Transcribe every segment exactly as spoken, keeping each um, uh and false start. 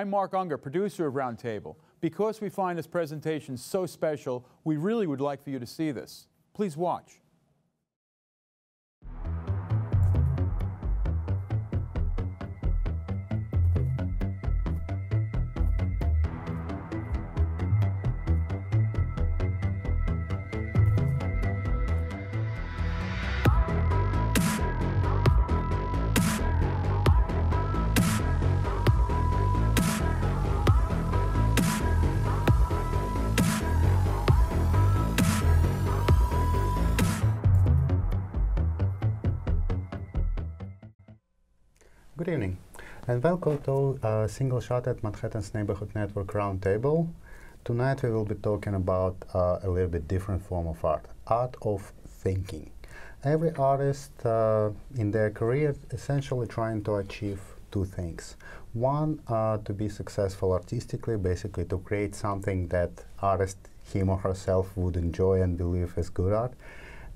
I'm Mark Unger, producer of Roundtable. Because we find this presentation so special, we really would like for you to see this. Please watch. Good evening, and welcome to uh, Single Shot at Manhattan's Neighborhood Network Roundtable. Tonight we will be talking about uh, a little bit different form of art, art of thinking. Every artist uh, in their career essentially trying to achieve two things. One, uh, to be successful artistically, basically to create something that artist, him or herself, would enjoy and believe is good art,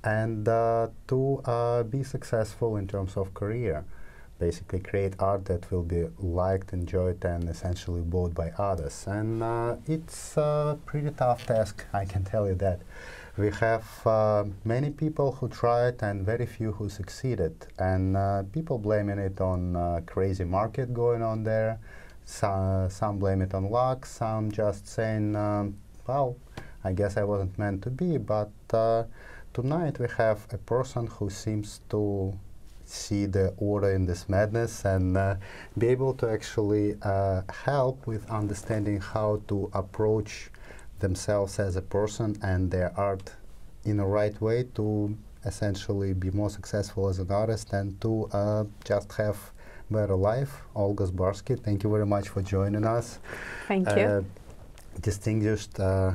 and uh, to uh, be successful in terms of career. Basically create art that will be liked, enjoyed, and essentially bought by others. And uh, it's a pretty tough task, I can tell you that. We have uh, many people who tried and very few who succeeded. And uh, people blaming it on uh, crazy market going on there. So, some blame it on luck, some just saying, um, well, I guess I wasn't meant to be. But uh, tonight we have a person who seems to see the order in this madness and uh, be able to actually uh, help with understanding how to approach themselves as a person and their art in the right way to essentially be more successful as an artist and to uh, just have a better life. Olga Zbarskaya, thank you very much for joining us. Thank uh, you. Distinguished uh,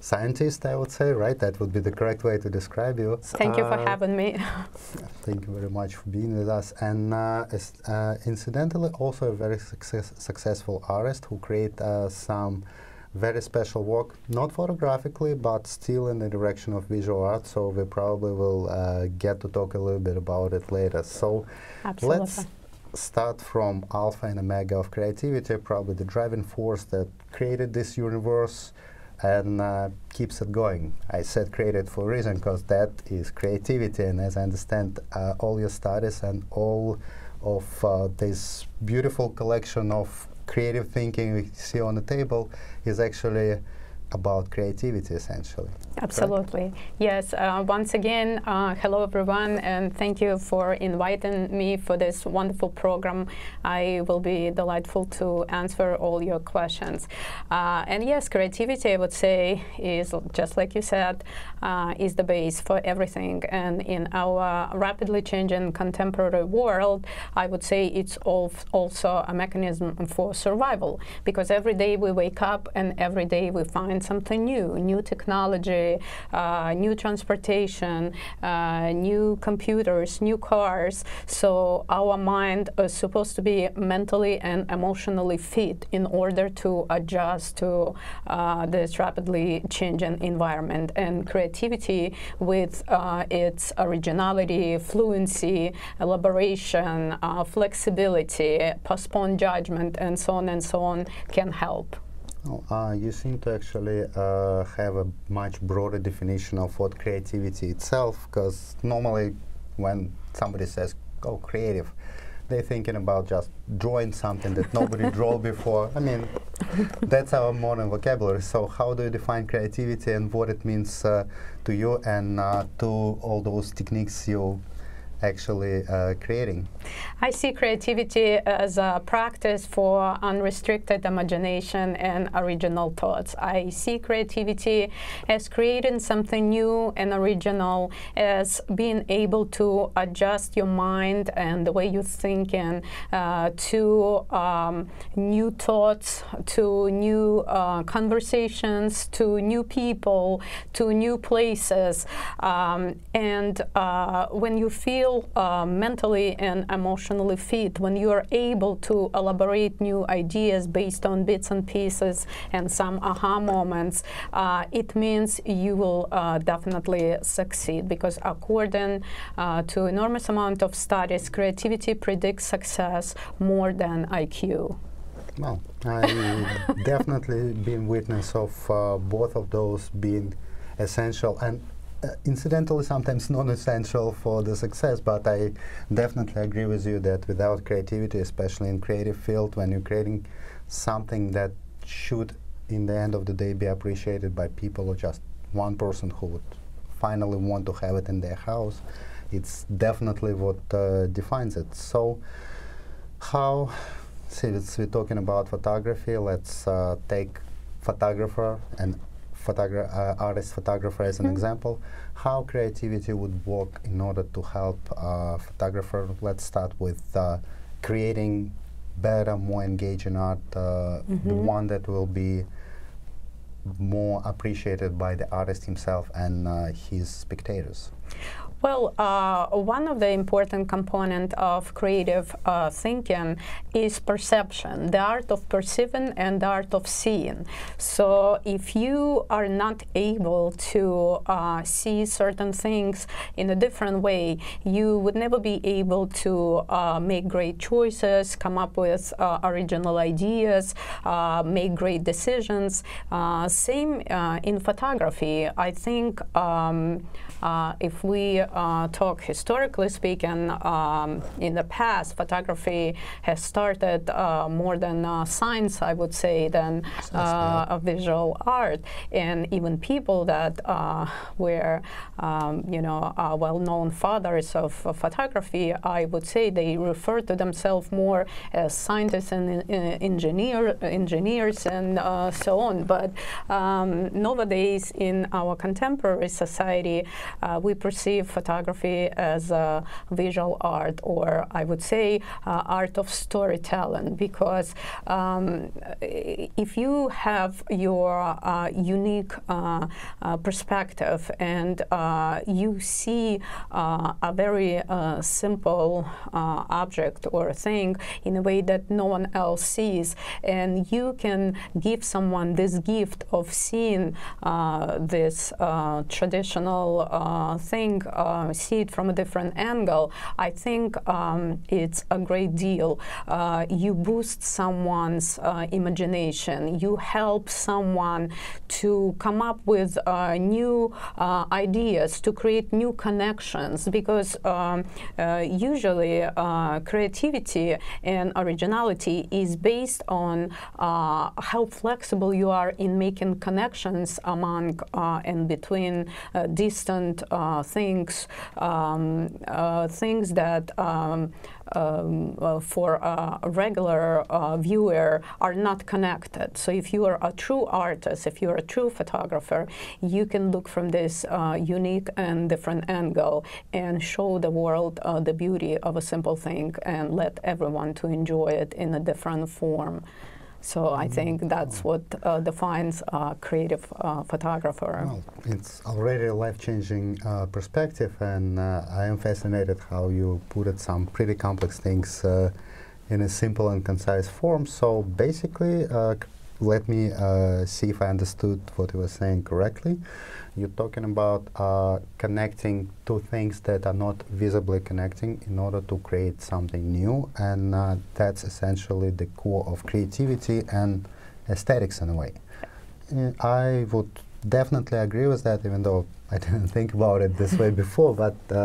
scientist, I would say, right? That would be the correct way to describe you. Thank uh, you for having me. Thank you very much for being with us. And uh, as, uh, incidentally, also a very success successful artist who create uh, some very special work, not photographically, but still in the direction of visual art. So we probably will uh, get to talk a little bit about it later. So absolutely. Let's start from alpha and omega of creativity, probably the driving force that created this universe and uh, keeps it going. I said created for a reason, because that is creativity, and as I understand, uh, all your studies and all of uh, this beautiful collection of creative thinking we see on the table is actually about creativity, essentially. Absolutely. Right? Yes, uh, once again, uh, hello everyone, and thank you for inviting me for this wonderful program. I will be delightful to answer all your questions. Uh, and yes, creativity, I would say, is, just like you said, uh, is the base for everything. And in our rapidly changing contemporary world, I would say it's also a mechanism for survival, because every day we wake up and every day we find something new, new technology, uh, new transportation, uh, new computers, new cars. So our mind is supposed to be mentally and emotionally fit in order to adjust to uh, this rapidly changing environment. And creativity, with uh, its originality, fluency, elaboration, uh, flexibility, postponed judgment, and so on and so on, can help. Oh, uh, you seem to actually uh, have a much broader definition of what creativity itself, because normally when somebody says, oh, creative, they're thinking about just drawing something that nobody drew before. I mean, that's our modern vocabulary. So how do you define creativity and what it means uh, to you and uh, to all those techniques you actually uh, creating? I see creativity as a practice for unrestricted imagination and original thoughts. I see creativity as creating something new and original, as being able to adjust your mind and the way you think and uh, to um, new thoughts, to new uh, conversations, to new people, to new places. Um, and uh, when you feel Uh, mentally and emotionally fit, when you are able to elaborate new ideas based on bits and pieces and some aha moments, uh, it means you will uh, definitely succeed, because according uh, to enormous amount of studies, creativity predicts success more than I Q. Well, I've definitely been witness of uh, both of those being essential and uh, incidentally sometimes non-essential for the success, but I definitely agree with you that without creativity, especially in creative field, when you're creating something that should in the end of the day be appreciated by people or just one person who would finally want to have it in their house, it's definitely what uh, defines it. So how, since we're talking about photography, let's uh, take photographer and photogra uh, artist photographer as an mm-hmm. example, how creativity would work in order to help uh, photographer. Let's start with uh, creating better, more engaging art, uh, mm-hmm. the one that will be more appreciated by the artist himself and uh, his spectators. Well, uh, one of the important components of creative uh, thinking is perception, the art of perceiving and the art of seeing. So if you are not able to uh, see certain things in a different way, you would never be able to uh, make great choices, come up with uh, original ideas, uh, make great decisions. Uh, same uh, in photography. I think um, uh, if we Uh, talk historically speaking, um, in the past, photography has started uh, more than uh, science, I would say, than uh, a visual art. And even people that uh, were, um, you know, uh, well-known fathers of uh, photography, I would say they refer to themselves more as scientists and uh, engineer, engineers and uh, so on. But um, nowadays, in our contemporary society, uh, we perceive photography as a visual art, or I would say uh, art of storytelling, because um, if you have your uh, unique uh, uh, perspective and uh, you see uh, a very uh, simple uh, object or thing in a way that no one else sees, and you can give someone this gift of seeing uh, this uh, traditional uh, thing, Uh, see it from a different angle, I think um, it's a great deal. Uh, you boost someone's uh, imagination. You help someone to come up with uh, new uh, ideas, to create new connections, because um, uh, usually uh, creativity and originality is based on uh, how flexible you are in making connections among uh, and between uh, distant uh, things. Um, uh, things that um, um, uh, for a regular uh, viewer are not connected. So if you are a true artist, if you are a true photographer, you can look from this uh, unique and different angle and show the world uh, the beauty of a simple thing and let everyone to enjoy it in a different form. So I think that's what uh, defines a uh, creative uh, photographer. Well, it's already a life-changing uh, perspective, and uh, I am fascinated how you put it, some pretty complex things uh, in a simple and concise form. So basically, uh, let me uh, see if I understood what you were saying correctly. You're talking about uh, connecting two things that are not visibly connecting in order to create something new, and uh, that's essentially the core of creativity and aesthetics in a way. Uh, I would definitely agree with that, even though I didn't think about it this way before, but uh,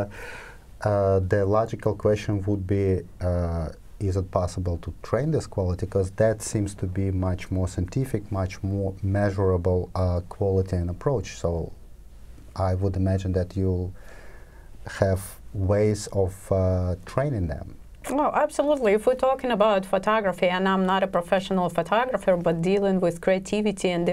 uh, the logical question would be, uh, is it possible to train this quality? Because that seems to be much more scientific, much more measurable uh, quality and approach. So I would imagine that you have ways of uh, training them. Well, absolutely. If we're talking about photography, and I'm not a professional photographer, but dealing with creativity and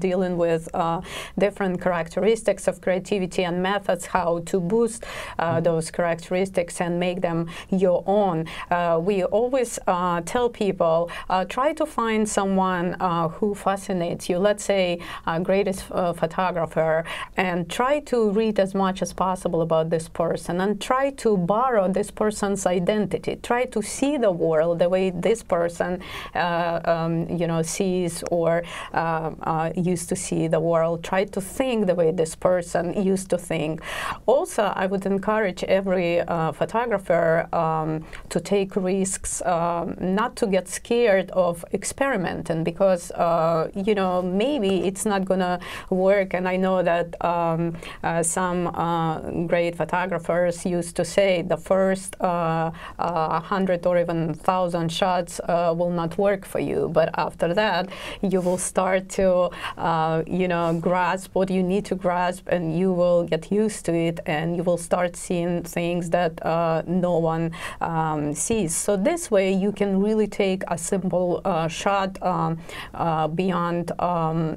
dealing with uh, different characteristics of creativity and methods, how to boost uh, those characteristics and make them your own. Uh, we always uh, tell people, uh, try to find someone uh, who fascinates you, let's say a greatest uh, photographer, and try to read as much as possible about this person and try to borrow this person's identity. reality. Try to see the world the way this person, uh, um, you know, sees or uh, uh, used to see the world. Try to think the way this person used to think. Also, I would encourage every uh, photographer um, to take risks, um, not to get scared of experimenting, because uh, you know, maybe it's not gonna work. And I know that um, uh, some uh, great photographers used to say the first uh, uh, hundred or even thousand shots uh, will not work for you, but after that you will start to uh, you know, grasp what you need to grasp, and you will get used to it, and you will start seeing things that uh, no one um, sees. So this way you can really take a simple uh, shot um, uh, beyond um,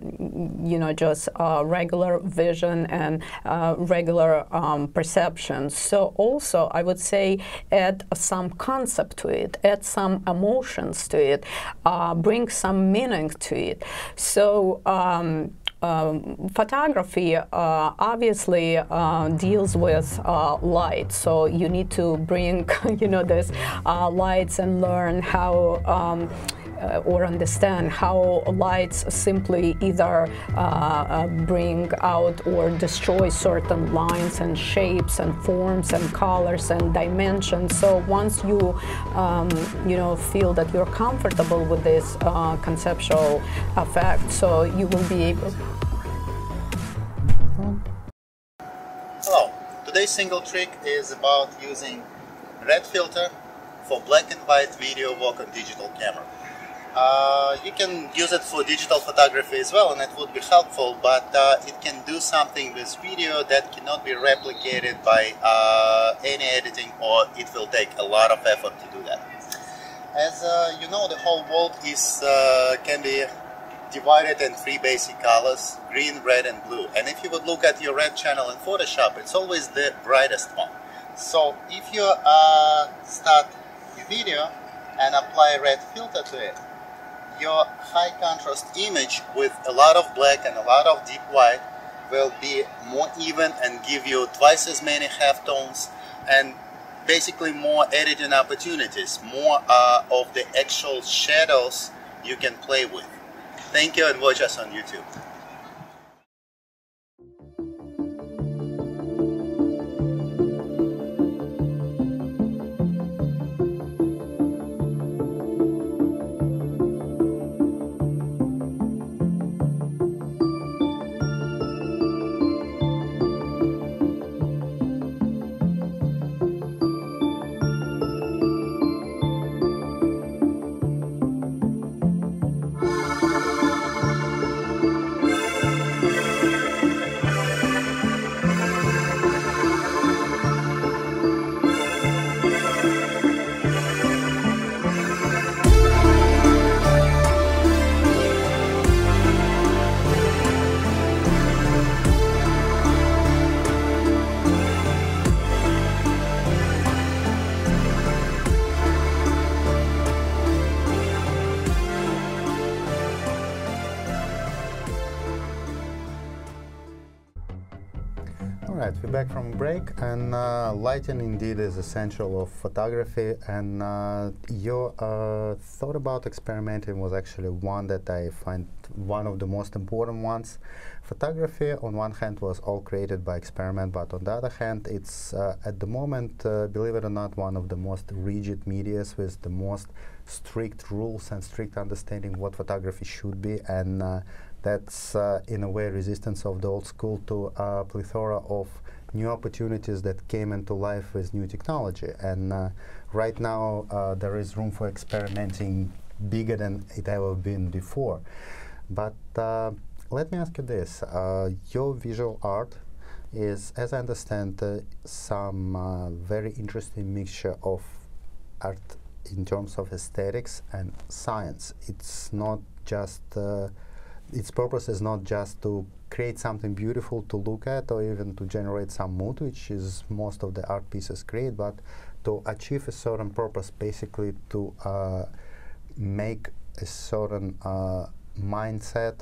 you know, just uh, regular vision and uh, regular um, perception. So also I would say add some concept to it, add some emotions to it, uh, bring some meaning to it. So um, Um, photography uh, obviously uh, deals with uh, light, so you need to bring, you know, this uh, lights and learn how um, uh, or understand how lights simply either uh, uh, bring out or destroy certain lines and shapes and forms and colors and dimensions. So once you um, you know, feel that you're comfortable with this uh, conceptual effect, so you will be able. Hello, today's single trick is about using red filter for black and white video work on digital camera. Uh, you can use it for digital photography as well, and it would be helpful, but uh, it can do something with video that cannot be replicated by uh, any editing, or it will take a lot of effort to do that. As uh, you know, the whole world is uh, can be divided in three basic colors: green, red and blue. And if you would look at your red channel in Photoshop, it's always the brightest one. So if you uh, start your video and apply a red filter to it, your high contrast image with a lot of black and a lot of deep white will be more even and give you twice as many halftones and basically more editing opportunities, more uh, of the actual shadows you can play with. Thank you, and watch us on YouTube. We're back from break, and uh, lighting indeed is essential of photography, and uh, your uh, thought about experimenting was actually one that I find one of the most important ones. Photography on one hand was all created by experiment, but on the other hand it's uh, at the moment, uh, believe it or not, one of the most rigid medias with the most strict rules and strict understanding what photography should be, and uh, that's uh, in a way resistance of the old school to a plethora of new opportunities that came into life with new technology. And uh, right now uh, there is room for experimenting bigger than it ever been before. But uh, let me ask you this, uh, your visual art is, as I understand, uh, some uh, very interesting mixture of art in terms of aesthetics and science. It's not just uh, its purpose is not just to create something beautiful to look at or even to generate some mood, which is most of the art pieces create, but to achieve a certain purpose, basically to uh, make a certain uh, mindset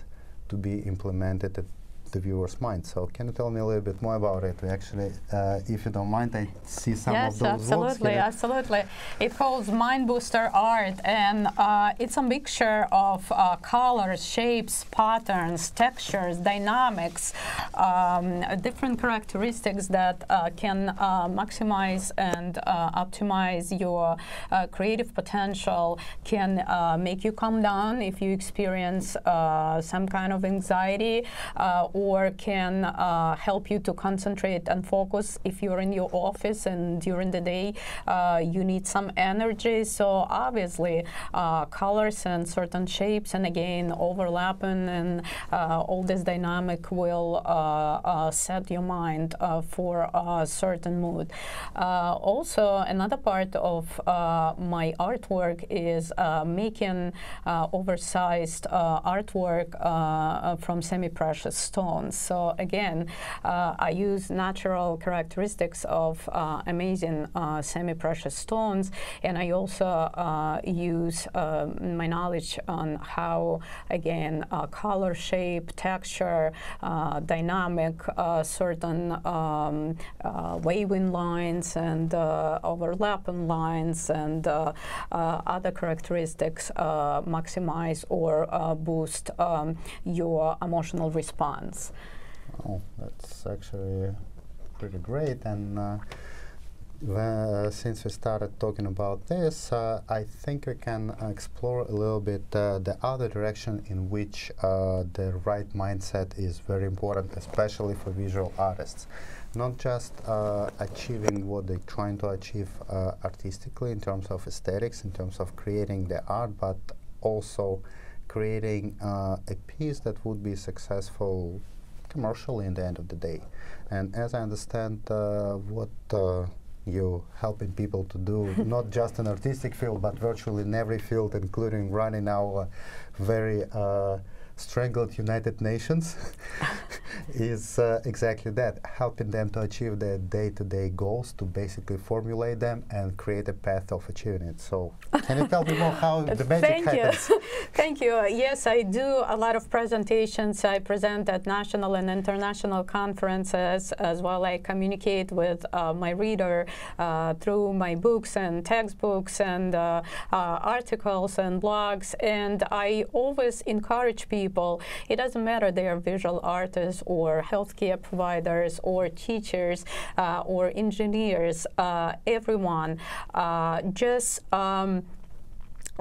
to be implemented the viewer's mind. So can you tell me a little bit more about it? We actually, uh, if you don't mind, I see some yes, of those absolutely, here. absolutely. It calls Mind Booster Art, and uh, it's a mixture of uh, colors, shapes, patterns, textures, dynamics, um, different characteristics that uh, can uh, maximize and uh, optimize your uh, creative potential, can uh, make you calm down if you experience uh, some kind of anxiety, uh, or can uh, help you to concentrate and focus if you're in your office and during the day uh, you need some energy. So obviously uh, colors and certain shapes and again overlapping and uh, all this dynamic will uh, uh, set your mind uh, for a certain mood. Uh, also another part of uh, my artwork is uh, making uh, oversized uh, artwork uh, from semi-precious stones. So again, uh, I use natural characteristics of uh, amazing uh, semi-precious stones, and I also uh, use uh, my knowledge on how, again, uh, color, shape, texture, uh, dynamic, uh, certain um, uh, waving lines and uh, overlapping lines and uh, uh, other characteristics uh, maximize or uh, boost um, your emotional response. Oh, that's actually pretty great. And uh, the, since we started talking about this, uh, I think we can explore a little bit uh, the other direction in which uh, the right mindset is very important, especially for visual artists. Not just uh, achieving what they're trying to achieve uh, artistically in terms of aesthetics, in terms of creating the art, but also creating uh, a piece that would be successful commercially in the end of the day. And as I understand uh, what uh, you're helping people to do, not just in artistic field, but virtually in every field, including running our very uh, strangled United Nations, is uh, exactly that, helping them to achieve their day-to-day goals, to basically formulate them and create a path of achieving it. So can you tell me more how the magic Thank happens? You. Thank you. Yes, I do a lot of presentations. I present at national and international conferences, as well I communicate with uh, my reader uh, through my books and textbooks and uh, uh, articles and blogs, and I always encourage people. It doesn't matter they are visual artists or healthcare providers or teachers uh, or engineers, uh, everyone, uh, just um,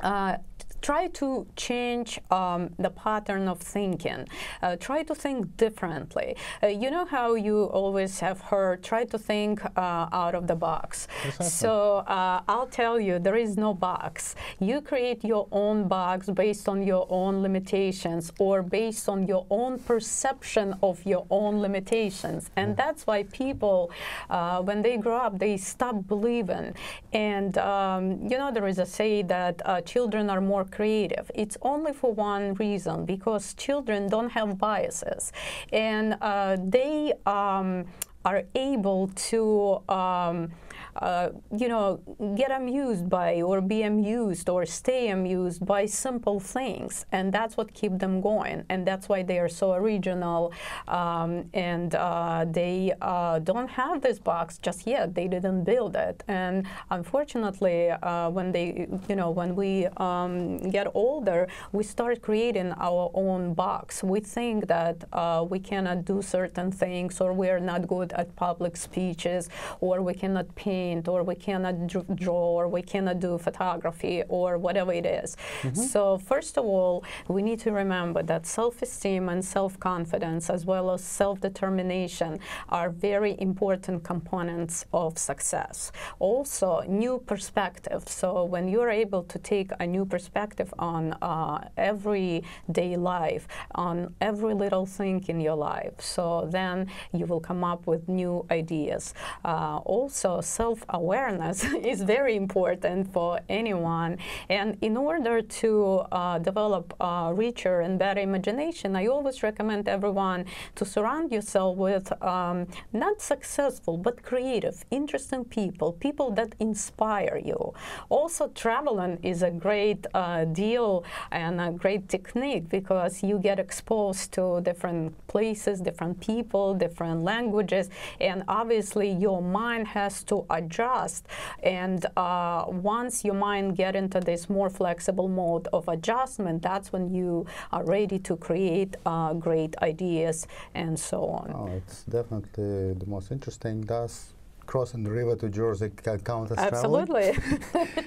uh, try to change um, the pattern of thinking. Uh, try to think differently. Uh, you know how you always have heard, try to think uh, out of the box. Exactly. So uh, I'll tell you, there is no box. You create your own box based on your own limitations or based on your own perception of your own limitations. And mm. that's why people, uh, when they grow up, they stop believing. And um, you know, there is a say that uh, children are more creative. It's only for one reason, because children don't have biases, and uh, they um, are able to um, Uh, you know, get amused by or be amused or stay amused by simple things, and that's what keeps them going, and that's why they are so original, um, and uh, they uh, don't have this box just yet. They didn't build it, and unfortunately uh, when they, you know, when we um, get older, we start creating our own box. We think that uh, we cannot do certain things, or we are not good at public speeches, or we cannot paint, or we cannot draw, or we cannot do photography, or whatever it is. Mm-hmm. So first of all, we need to remember that self-esteem and self-confidence, as well as self-determination, are very important components of success. Also, new perspective. So when you're able to take a new perspective on uh, everyday life, on every little thing in your life, so then you will come up with new ideas. Uh, also, self self-awareness is very important for anyone. And in order to uh, develop a richer and better imagination, I always recommend everyone to surround yourself with um, not successful, but creative, interesting people, people that inspire you. Also, traveling is a great uh, deal and a great technique, because you get exposed to different places, different people, different languages, and obviously your mind has to adjust. And uh, once your mind gets into this more flexible mode of adjustment, that's when you are ready to create uh, great ideas and so on. Oh, it's definitely the most interesting. Does crossing the river to Jersey count as travel? Absolutely.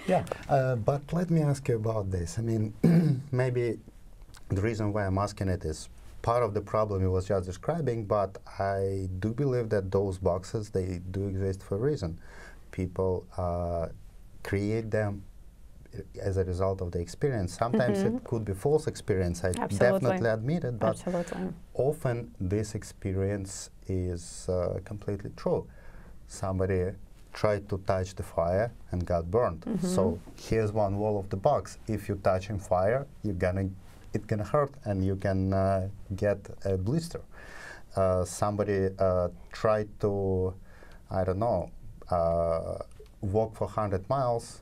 Yeah, uh, but let me ask you about this. I mean, maybe the reason why I'm asking it is part of the problem you was just describing, but I do believe that those boxes, they do exist for a reason. People uh, create them as a result of the experience. Sometimes mm-hmm. it could be false experience, I Absolutely. definitely admit it, but Absolutely. often this experience is uh, completely true. Somebody tried to touch the fire and got burned. Mm-hmm. So here's one wall of the box. If you're touching fire, you're gonna, it can hurt and you can uh, get a blister. Uh, somebody uh, tried to, I don't know, uh, walk for one hundred miles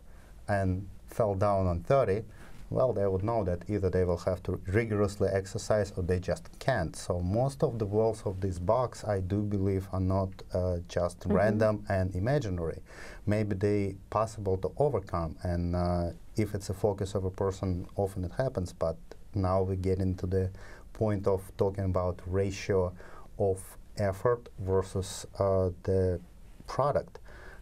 and fell down on thirty, well, they would know that either they will have to rigorously exercise or they just can't. So most of the walls of this box, I do believe, are not uh, just mm-hmm. random and imaginary. Maybe they possible to overcome. And uh, if it's a focus of a person, often it happens. But now we get into the point of talking about ratio of effort versus uh, the product.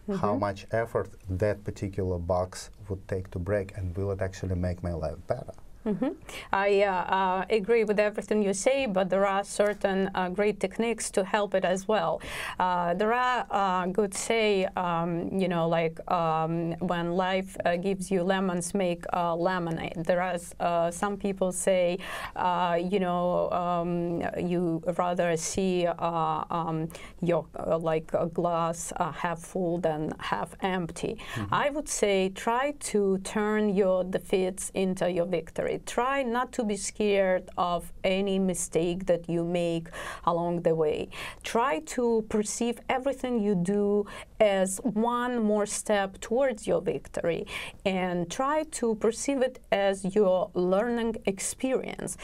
Mm-hmm. How much effort that particular box would take to break, and will it actually make my life better? Mm-hmm. I uh, uh, agree with everything you say, but there are certain uh, great techniques to help it as well. Uh, there are uh, good say, um, you know, like um, when life uh, gives you lemons, make uh, lemonade. There are uh, some people say, uh, you know, um, you rather see uh, um, your uh, like a glass uh, half full than half empty. Mm-hmm. I would say try to turn your defeats into your victories. Try not to be scared of any mistake that you make along the way. Try to perceive everything you do as one more step towards your victory, and try to perceive it as your learning experience.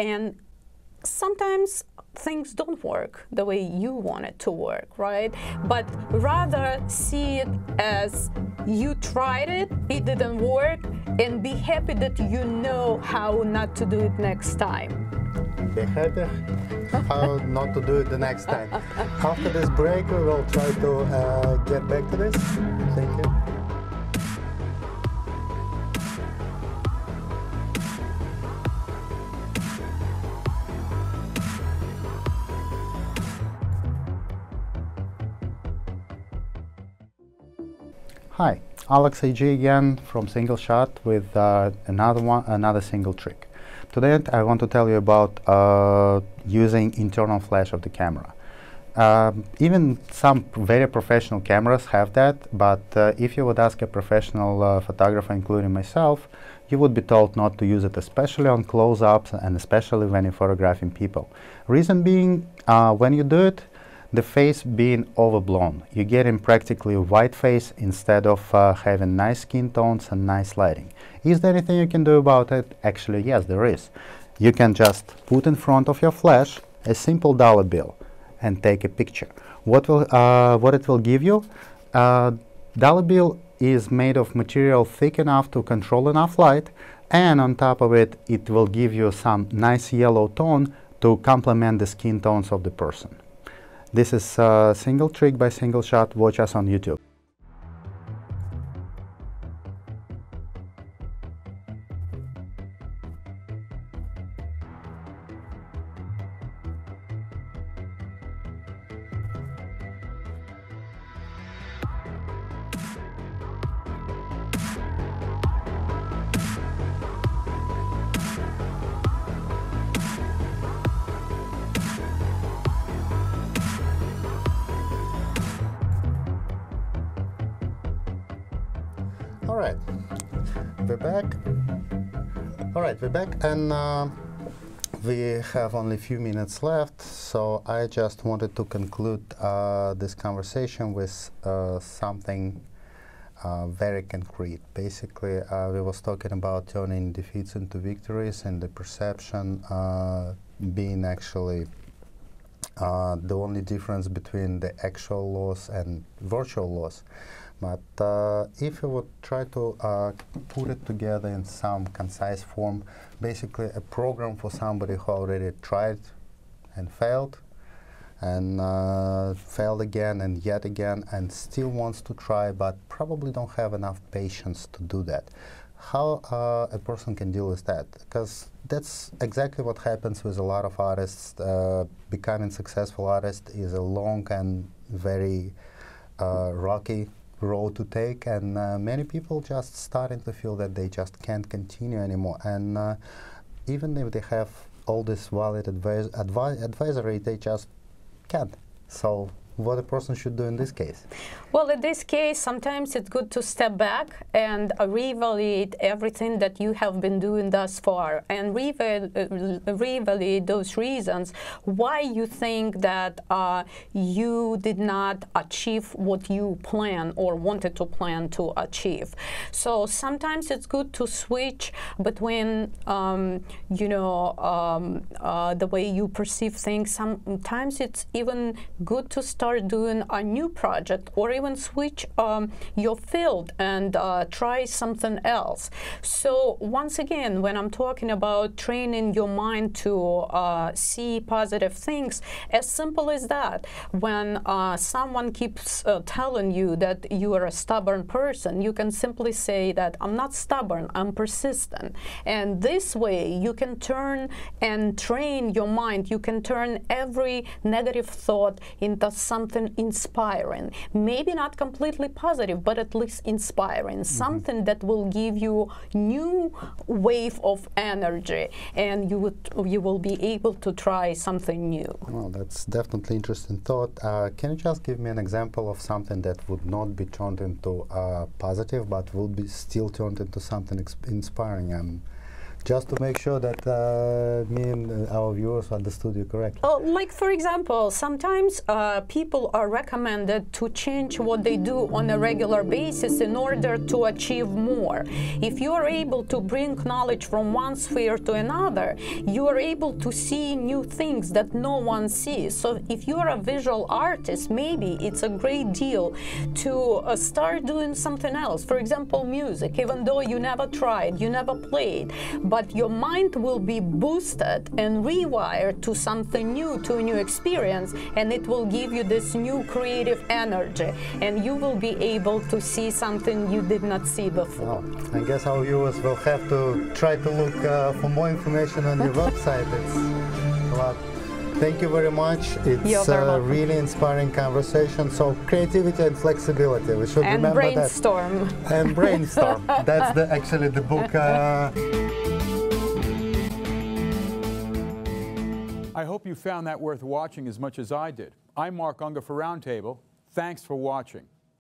And sometimes things don't work the way you want it to work, right? But rather see it as you tried it, it didn't work, and be happy that you know how not to do it next time. Be happy how not to do it the next time. After this break, we will try to uh, get back to this. Thank you. Hi, Alex A G again from Single Shot with uh, another one, another single trick. Today I want to tell you about uh, using internal flash of the camera. Um, even some very professional cameras have that, but uh, if you would ask a professional uh, photographer, including myself, you would be told not to use it, especially on close-ups and especially when you're photographing people. Reason being, uh, when you do it, the face being overblown. You're getting practically a white face instead of uh, having nice skin tones and nice lighting. Is there anything you can do about it? Actually, yes, there is. You can just put in front of your flash a simple dollar bill and take a picture. What will, uh, what it will give you? Uh, dollar bill is made of material thick enough to control enough light, and on top of it, it will give you some nice yellow tone to complement the skin tones of the person. This is uh, Single Trick by Single Shot. Watch us on YouTube. All right, we're back. All right, we're back, and uh, we have only a few minutes left, so I just wanted to conclude uh, this conversation with uh, something uh, very concrete. Basically, uh, we was talking about turning defeats into victories, and the perception uh, being actually uh, the only difference between the actual loss and virtual loss. But uh, if you would try to uh, put it together in some concise form, basically a program for somebody who already tried and failed, and uh, failed again and yet again, and still wants to try, but probably don't have enough patience to do that. How uh, a person can deal with that? Because that's exactly what happens with a lot of artists. Uh, becoming successful artist is a long and very uh, rocky road to take, and uh, many people just starting to feel that they just can't continue anymore. And uh, even if they have all this valid advi advi advisory, they just can't. So what a person should do in this case? Well, in this case, sometimes it's good to step back and uh, reevaluate everything that you have been doing thus far, and reevaluate uh, those reasons why you think that uh, you did not achieve what you planned or wanted to plan to achieve. So sometimes it's good to switch between, um, you know, um, uh, the way you perceive things. Sometimes it's even good to start doing a new project, or even switch um, your field and uh, try something else. So once again, when I'm talking about training your mind to uh, see positive things, as simple as that. When uh, someone keeps uh, telling you that you are a stubborn person, you can simply say that I'm not stubborn, I'm persistent. And this way you can turn and train your mind. You can turn every negative thought into something something inspiring, maybe not completely positive, but at least inspiring, mm-hmm. something that will give you new wave of energy, and you would you will be able to try something new. Well, that's definitely interesting thought. Uh, can you just give me an example of something that would not be turned into uh, positive, but would be still turned into something inspiring? Um, Just to make sure that uh, me and our viewers understood you correctly. Oh, like, for example, sometimes uh, people are recommended to change what they do on a regular basis in order to achieve more. If you are able to bring knowledge from one sphere to another, you are able to see new things that no one sees. So if you are a visual artist, maybe it's a great deal to uh, start doing something else. For example, music, even though you never tried, you never played, but But your mind will be boosted and rewired to something new, to a new experience, and it will give you this new creative energy, and you will be able to see something you did not see before. Well, I guess our viewers will have to try to look uh, for more information on your website. It's a lot. Thank you very much. It's a really inspiring conversation. So creativity and flexibility. We should and remember brainstorm. that. And brainstorm. And brainstorm. That's the, actually the book. Uh, I hope you found that worth watching as much as I did. I'm Mark Unger for Roundtable. Thanks for watching.